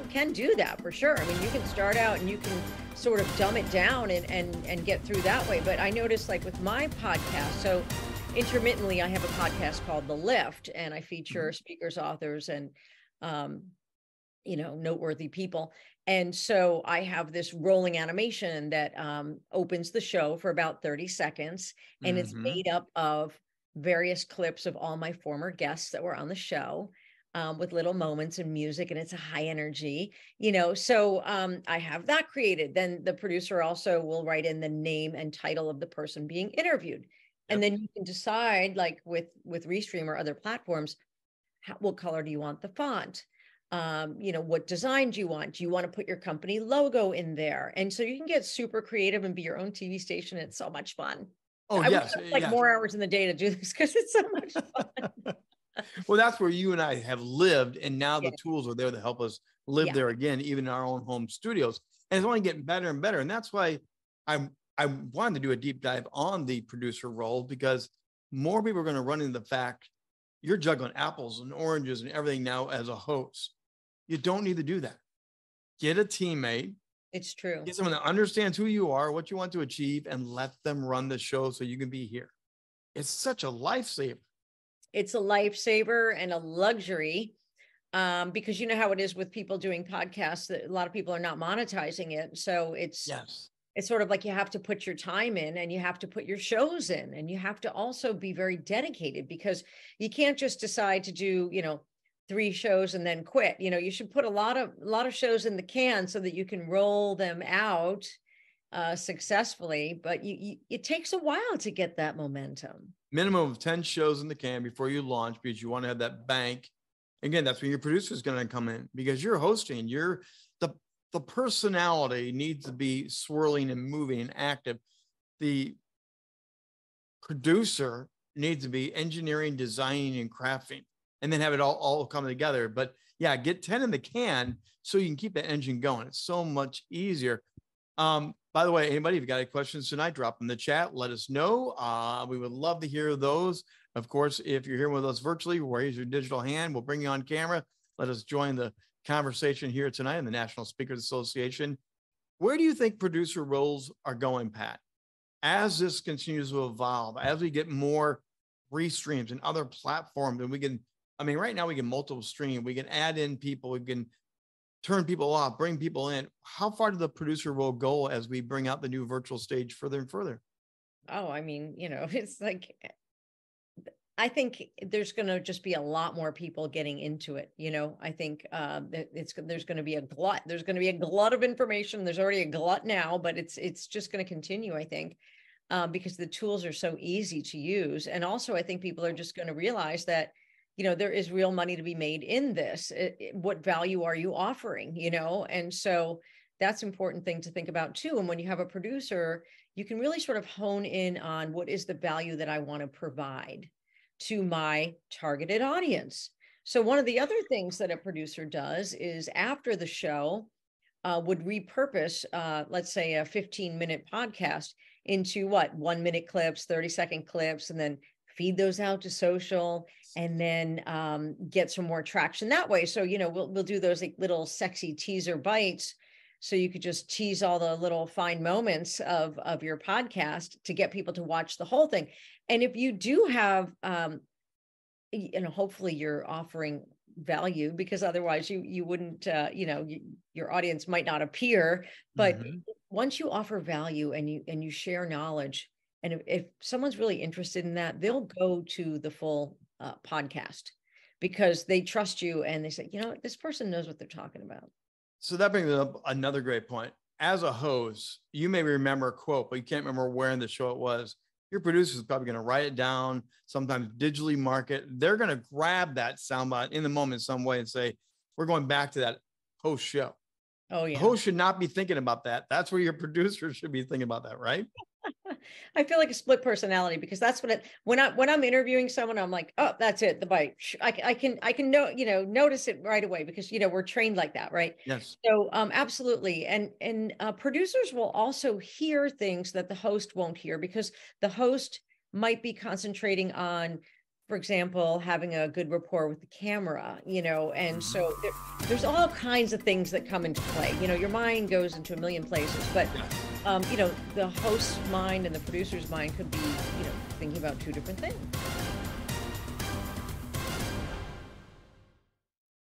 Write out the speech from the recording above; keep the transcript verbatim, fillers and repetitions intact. people can do that for sure. I mean, you can start out and you can sort of dumb it down and, and, and get through that way. But I noticed, like with my podcast, so intermittently I have a podcast called The Lift, and I feature speakers, authors, and, um, you know, noteworthy people. And so I have this rolling animation that um, opens the show for about thirty seconds. And mm-hmm. it's made up of various clips of all my former guests that were on the show, um, with little moments and music, and it's a high energy, you know, so um, I have that created. Then the producer also will write in the name and title of the person being interviewed. Yep. And then you can decide, like with, with Restream or other platforms, how, what color do you want the font? Um, you know, what design do you want? Do you want to put your company logo in there? And so you can get super creative and be your own T V station. It's so much fun. Oh, I yes. Have, like yes. more hours in the day to do this because it's so much fun. Well, that's where you and I have lived. And now yeah. the tools are there to help us live yeah. there again, even in our own home studios. And it's only getting better and better. And that's why I, I wanted to do a deep dive on the producer role, because more people are going to run into the fact you're juggling apples and oranges and everything now as a host. You don't need to do that. Get a teammate. It's true. Get someone that understands who you are, what you want to achieve, and let them run the show so you can be here. It's such a lifesaver. It's a lifesaver and a luxury, um, because you know how it is with people doing podcasts, that a lot of people are not monetizing it. So it's, yes. it's sort of like you have to put your time in, and you have to put your shows in, and you have to also be very dedicated, because you can't just decide to do, you know, three shows and then quit. You know, you should put a lot of a lot of shows in the can so that you can roll them out uh, successfully. But you, you, it takes a while to get that momentum. Minimum of ten shows in the can before you launch, because you want to have that bank. Again, that's when your producer is going to come in, because you're hosting. You're the the personality needs to be swirling and moving and active. The producer needs to be engineering, designing, and crafting, and then have it all, all come together. But yeah, get ten in the can so you can keep that engine going. It's so much easier. Um, by the way, anybody, if you've got any questions tonight, drop them in the chat. Let us know. Uh, we would love to hear those. Of course, if you're here with us virtually, raise your digital hand. We'll bring you on camera. Let us join the conversation here tonight in the National Speakers Association. Where do you think producer roles are going, Pat? As this continues to evolve, as we get more Restreams and other platforms, and we can I mean, right now we can multiple stream, we can add in people, we can turn people off, bring people in. How far does the producer role go as we bring out the new virtual stage further and further? Oh, I mean, you know, it's like, I think there's going to just be a lot more people getting into it. You know, I think uh, it's, there's going to be a glut, there's going to be a glut of information. There's already a glut now, but it's, it's just going to continue, I think, uh, because the tools are so easy to use. And also I think people are just going to realize that, you know, there is real money to be made in this. It, it, what value are you offering, you know? And so that's an important thing to think about too. And when you have a producer, you can really sort of hone in on what is the value that I want to provide to my targeted audience. So one of the other things that a producer does is after the show uh, would repurpose, uh, let's say a fifteen minute podcast into what? One minute clips, thirty second clips, and then feed those out to social, and then um, get some more traction that way. So, you know, we'll, we'll do those like little sexy teaser bites. So you could just tease all the little fine moments of, of your podcast to get people to watch the whole thing. And if you do have, um, you know, hopefully you're offering value, because otherwise you, you wouldn't, uh, you know, you, your audience might not appear, but mm-hmm. once you offer value and you, and you share knowledge, and if, if someone's really interested in that, they'll go to the full uh, podcast, because they trust you and they say, you know, this person knows what they're talking about. So that brings up another great point. As a host, you may remember a quote, but you can't remember where in the show it was. Your producer is probably going to write it down, sometimes digitally mark it. They're going to grab that soundbite in the moment some way and say, we're going back to that host show. Oh, yeah. The host should not be thinking about that. That's where your producer should be thinking about that, right? I feel like a split personality, because that's what it, when I, when I'm interviewing someone, I'm like, oh, that's it. The bite. I, I can, I can know, you know, notice it right away, because, you know, we're trained like that. Right. Yes. So um, absolutely. And, and uh, producers will also hear things that the host won't hear, because the host might be concentrating on for example, having a good rapport with the camera, you know, and so there, there's all kinds of things that come into play. You know, your mind goes into a million places, but, um, you know, the host's mind and the producer's mind could be, you know, thinking about two different things.